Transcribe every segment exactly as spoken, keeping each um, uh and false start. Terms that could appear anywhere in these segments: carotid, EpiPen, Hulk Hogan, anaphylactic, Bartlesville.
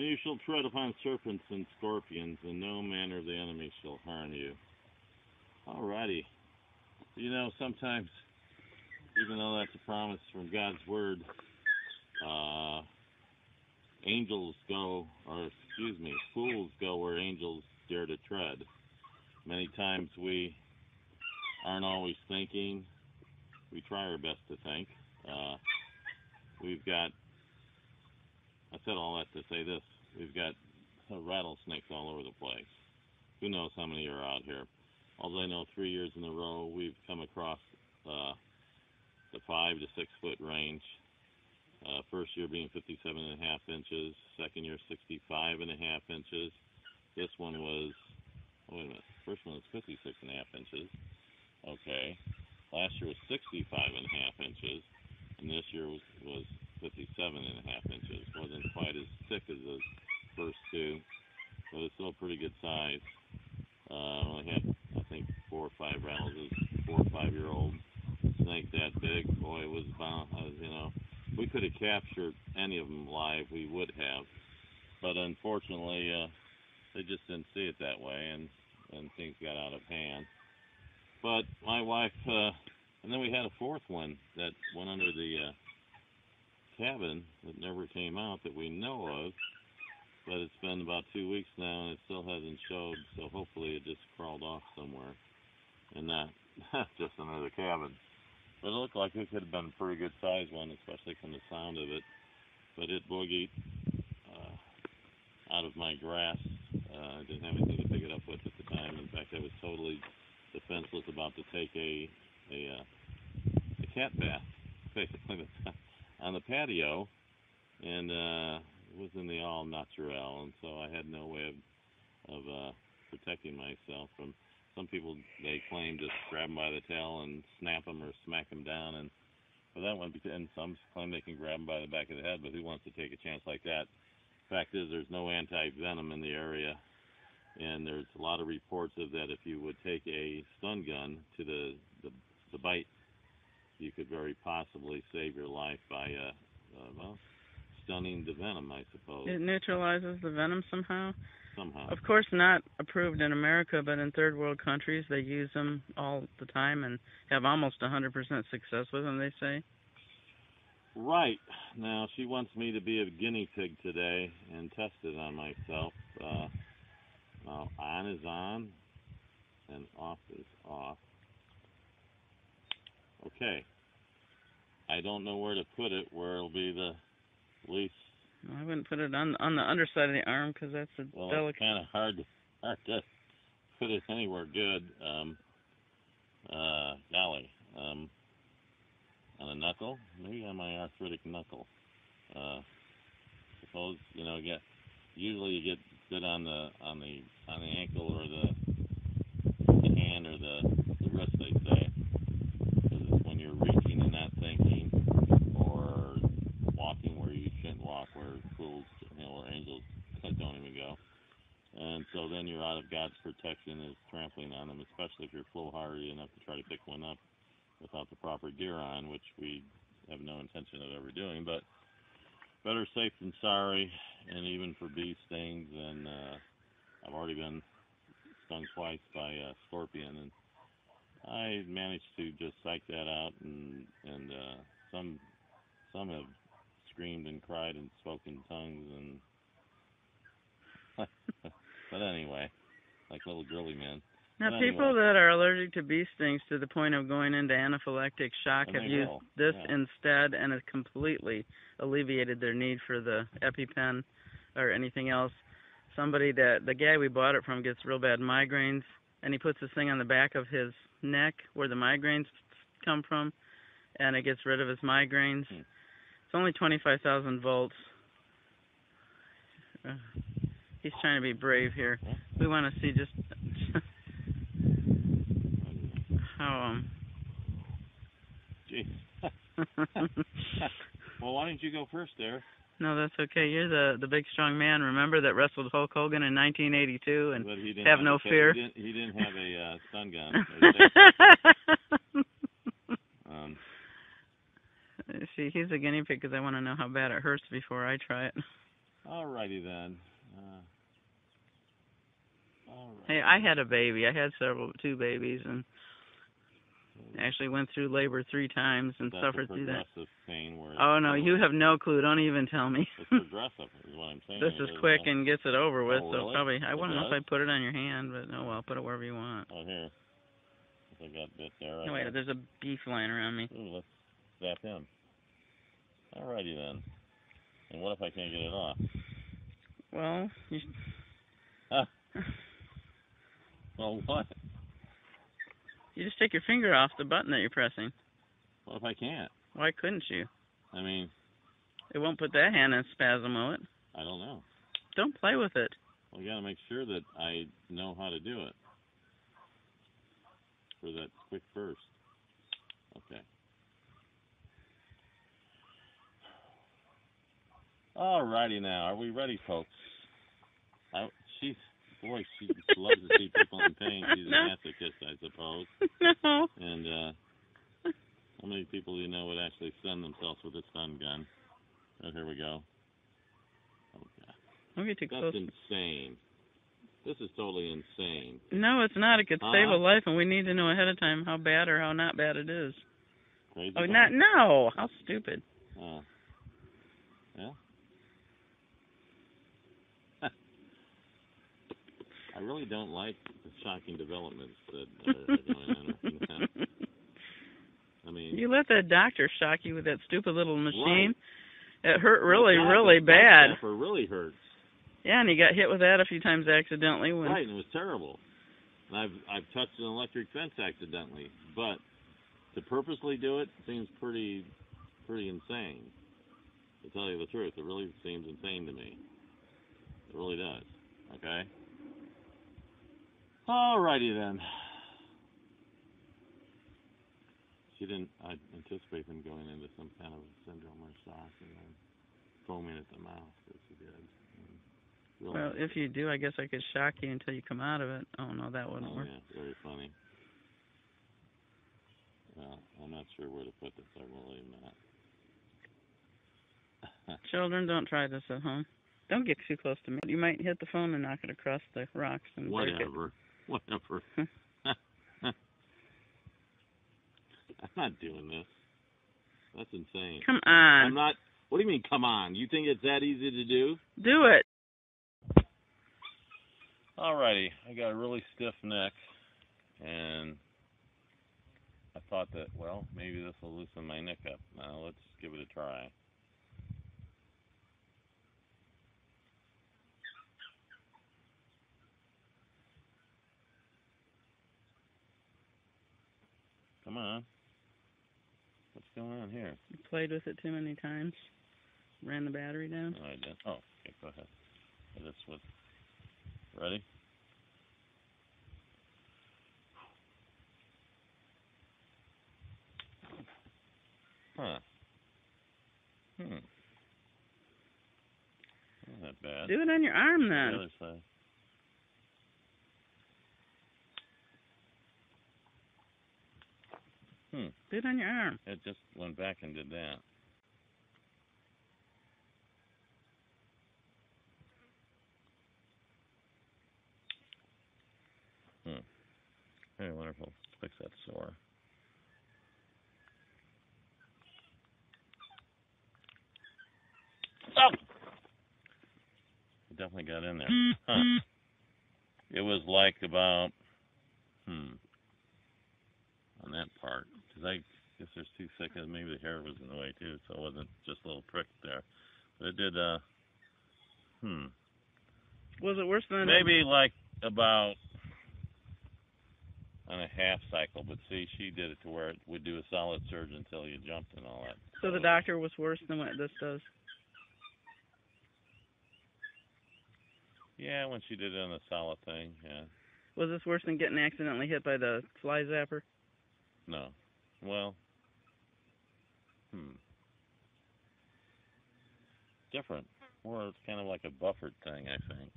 And you shall tread upon serpents and scorpions, and no manner of the enemy shall harm you. Alrighty. You know, sometimes, even though that's a promise from God's Word, uh, angels go, or excuse me, fools go where angels dare to tread. Many times we aren't always thinking. We try our best to think. Uh, we've got, I said all that to say this, we've got rattlesnakes all over the place. Who knows how many are out here. Although I know three years in a row we've come across uh, the five to six foot range. Uh, first year being fifty-seven and a half inches, second year sixty-five and a half inches. This one was, oh, wait a minute, first one was fifty-six and a half inches. Okay. Last year was sixty-five and a half inches, and this year was, was fifty-seven and a half inches. Wasn't quite as thick as the first two, but it's still a pretty good size. Uh, I only had, I think, four or five rattles. This four or five-year-old snake that big, boy, it was bound. You know, we could have captured any of them live. We would have, but unfortunately, uh, they just didn't see it that way, and and things got out of hand. But my wife, uh, and then we had a fourth one that went under the uh, cabin that never came out that we know of, but it's been about two weeks now and it still hasn't showed, so hopefully it just crawled off somewhere and not just under the cabin. But it looked like it could have been a pretty good size one, especially from the sound of it, but it boogied uh, out of my grasp. Uh, I didn't have anything to pick it up with at the time. In fact, I was totally defenseless about to take a a, uh, a cat bath, basically, on the patio, and uh, it was in the all natural, and so I had no way of, of uh, protecting myself from some people. They claim just grab them by the tail and snap them or smack them down, and well, that one, and some claim they can grab them by the back of the head, but who wants to take a chance like that? Fact is, there's no anti-venom in the area. And there's a lot of reports of that if you would take a stun gun to the, the, the bite, you could very possibly save your life by, uh, uh, well, stunning the venom, I suppose. It neutralizes the venom somehow? Somehow. Of course not approved in America, but in third world countries they use them all the time and have almost one hundred percent success with them, they say. Right. Now, she wants me to be a guinea pig today and test it on myself. Uh, Now, on is on, and off is off. Okay. I don't know where to put it, where it'll be the least... Well, I wouldn't put it on, on the underside of the arm, because that's a well, delicate... Well, it's kind of hard to, hard to put it anywhere good. Um, uh, golly. Um, on a knuckle? Maybe on my arthritic knuckle. Uh, suppose, you know, get, usually you get... Sit on the on the on the ankle or the, the hand or the, the wrist, they say, because it's when you're reaching and not thinking, or walking where you shouldn't walk, where fools, you know, where angels don't even go, and so then you're out of God's protection is trampling on them, especially if you're foolhardy enough to try to pick one up without the proper gear on, which we have no intention of ever doing, but. Better safe than sorry, and even for bee stings, and uh, I've already been stung twice by a scorpion, and I managed to just psych that out, and and uh, some some have screamed and cried and spoken tongues, and but anyway, like little girly men. Now, anyway. People that are allergic to bee stings to the point of going into anaphylactic shock have used will. this yeah. instead, and it completely alleviated their need for the EpiPen or anything else. Somebody that, the guy we bought it from gets real bad migraines, and he puts this thing on the back of his neck where the migraines come from, and it gets rid of his migraines. Hmm. It's only twenty-five thousand volts. Uh, he's trying to be brave here. We want to see just... Oh, um. Jeez. Well, why didn't you go first there? No, that's okay. You're the, the big, strong man, remember, that wrestled Hulk Hogan in nineteen eighty-two and have, have no fear. He didn't, he didn't have a uh, stun gun. um. See, he's a guinea pig because I want to know how bad it hurts before I try it. Alrighty then. Uh, all right. Hey, I had a baby. I had several, two babies, and actually went through labor three times and That's suffered through that. Pain where oh, no, you have no clue. Don't even tell me. It's progressive is what I'm saying. This is quick and gets it over with, oh, really? So probably, I wouldn't know if I'd put it on your hand, but oh, well, put it wherever you want. Oh, here. I got bit there. Right oh, wait, there. There's a bee flying around me. Ooh, let's zap him. Alrighty then. And what if I can't get it off? Well, you... Huh. Well, what? You just take your finger off the button that you're pressing. What if I can't? Why couldn't you? I mean... It won't put that hand in spasm, will it? I don't know. Don't play with it. Well, you gotta make sure that I know how to do it. For that quick burst. Okay. Alrighty now, are we ready, folks? I, she's, boy, she just loves to see people in pain. She's no. an masochist, I suppose. No. And uh, how many people do you know would actually stun themselves with a stun gun? Oh, here we go. Oh, God. Don't get too close. That's insane. This is totally insane. No, it's not. It could save uh, a life, and we need to know ahead of time how bad or how not bad it is. Crazy. Oh, not, no! How stupid. Oh. Yeah? I really don't like the shocking developments that are going on right now. I mean, you let that doctor shock you with that stupid little machine. Right. It hurt really, oh, God, really bad. It really hurts. Yeah, and he got hit with that a few times accidentally. When... Right, and it was terrible. And I've I've touched an electric fence accidentally, but to purposely do it seems pretty pretty insane. To tell you the truth, it really seems insane to me. It really does. Okay. Alrighty then. She didn't I anticipate them going into some kind of syndrome or shock and then foaming at the mouth, but she did. Well, if you do, I guess I could shock you until you come out of it. Oh, no, that wouldn't oh, work. Oh, yeah, very funny. Well, I'm not sure where to put this. I really am not. Children, don't try this at home. Don't get too close to me. You might hit the phone and knock it across the rocks and Whatever. break it. Whatever. I'm not doing this. That's insane. Come on. I'm not. What do you mean, come on? You think it's that easy to do? Do it. Alrighty. I got a really stiff neck, and I thought that, well, maybe this will loosen my neck up. Now, let's give it a try. Come on. What's going on here? You played with it too many times. Ran the battery down. No, I didn't. Oh, okay, go ahead. This was ready. Huh. Hmm. Not that bad. Do it on your arm then. The other side. Hmm. Do it on your arm. It just went back and did that. Hmm. Very wonderful. Fix that sore. Oh! It definitely got in there. Huh. It was like about, hmm, on that part. I guess there's two seconds. Maybe the hair was in the way too, so it wasn't just a little prick there. But it did. Uh, hmm. Was it worse than? Maybe like about on a half cycle. But see, she did it to where it would do a solid surge until you jumped and all that. So, so the doctor was worse than what this does. Yeah, when she did it on a solid thing. Yeah. Was this worse than getting accidentally hit by the fly zapper? No. Well, hmm, different. More, it's kind of like a buffered thing, I think.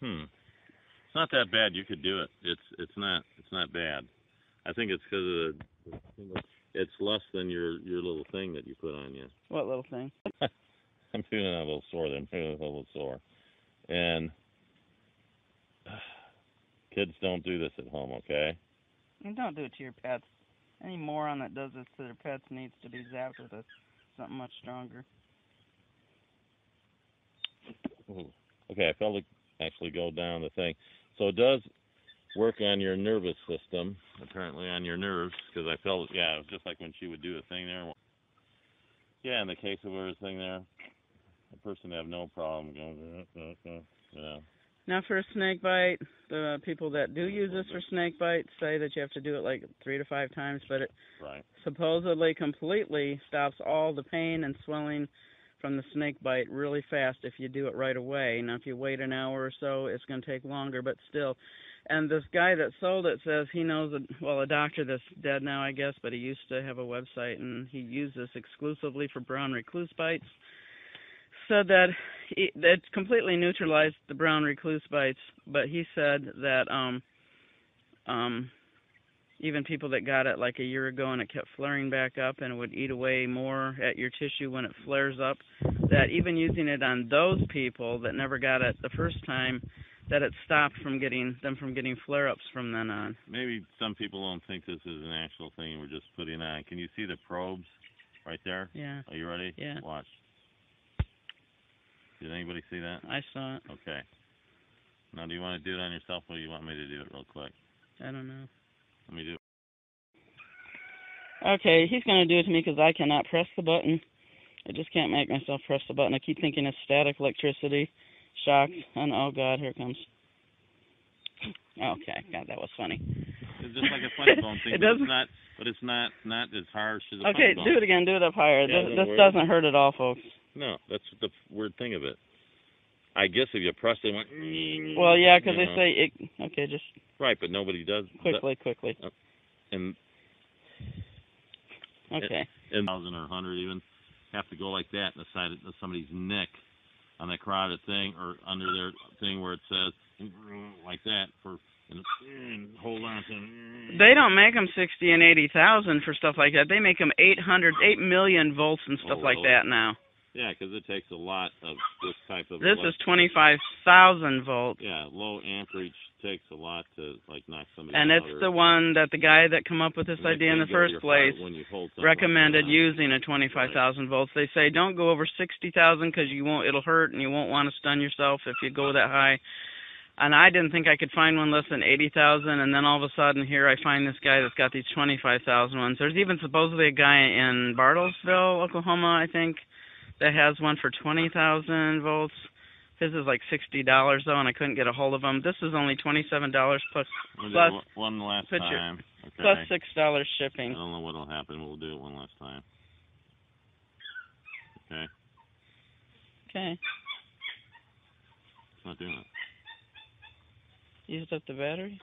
hmm, it's not that bad. You could do it. It's it's not it's not bad. I think it's because of the, it's less than your your little thing that you put on you. What little thing? I'm feeling a little sore. Then I'm feeling a little sore, and uh, kids, don't do this at home, okay? And don't do it to your pets. Any moron that does this to their pets needs to be zapped with a, something much stronger. Ooh. Okay, I felt it actually go down the thing. So it does work on your nervous system, apparently on your nerves, because I felt, yeah, it was just like when she would do a thing there. Yeah, in the case of her thing there, a person have no problem going, you know. Now for a snake bite, the people that do use this for snake bites say that you have to do it like three to five times, but it right. supposedly completely stops all the pain and swelling from the snake bite really fast if you do it right away. Now if you wait an hour or so, it's going to take longer, but still. And this guy that sold it says he knows, a, well, a doctor that's dead now, I guess, but he used to have a website, and he used this exclusively for brown recluse bites. Said that he, it completely neutralized the brown recluse bites, but he said that um, um, even people that got it like a year ago and it kept flaring back up and it would eat away more at your tissue when it flares up, that even using it on those people that never got it the first time, that it stopped from getting them from getting flare-ups from then on. Maybe some people don't think this is an actual thing we're just putting on. Can you see the probes right there? Yeah. Are you ready? Yeah. Watch. Did anybody see that? I saw it. Okay. Now, do you want to do it on yourself, or do you want me to do it real quick? I don't know. Let me do it. Okay, he's going to do it to me because I cannot press the button. I just can't make myself press the button. I keep thinking it's static electricity, shock, and oh, God, here it comes. Okay, God, that was funny. It's just like a funny bone thing, it but, it's not, but it's not, not as harsh as a okay, funny bone. Okay, do it again. Do it up higher. Yeah, this this doesn't hurt at all, folks. No, that's the weird thing of it. I guess if you press it, it went... Well, yeah, because they know. say it... Okay, just... Right, but nobody does... Quickly, that. quickly. Uh, and... Okay. And thousand or a hundred even have to go like that on the side of somebody's neck on that carotid thing or under their thing where it says like that for... And hold on to... They don't make them sixty and eighty thousand for stuff like that. They make them eight hundred, eight million volts and stuff oh, like that now. Yeah, because it takes a lot of this type of... This electric. Is twenty-five thousand volts. Yeah, low amperage takes a lot to, like, knock somebody out. And it's the one that the guy that came up with this idea in the first place recommended using a twenty-five thousand volts. They say don't go over sixty thousand because you won't, it'll hurt and you won't want to stun yourself if you go that high. And I didn't think I could find one less than eighty thousand, and then all of a sudden here I find this guy that's got these twenty-five thousand ones. There's even supposedly a guy in Bartlesville, Oklahoma, I think, that has one for twenty thousand volts. His is like sixty dollars, though, and I couldn't get a hold of him. This is only twenty-seven dollars plus, plus one last picture, time. Okay. Plus six dollars shipping. I don't know what will happen. We'll do it one last time. Okay. Okay. It's not doing it. Used up the battery?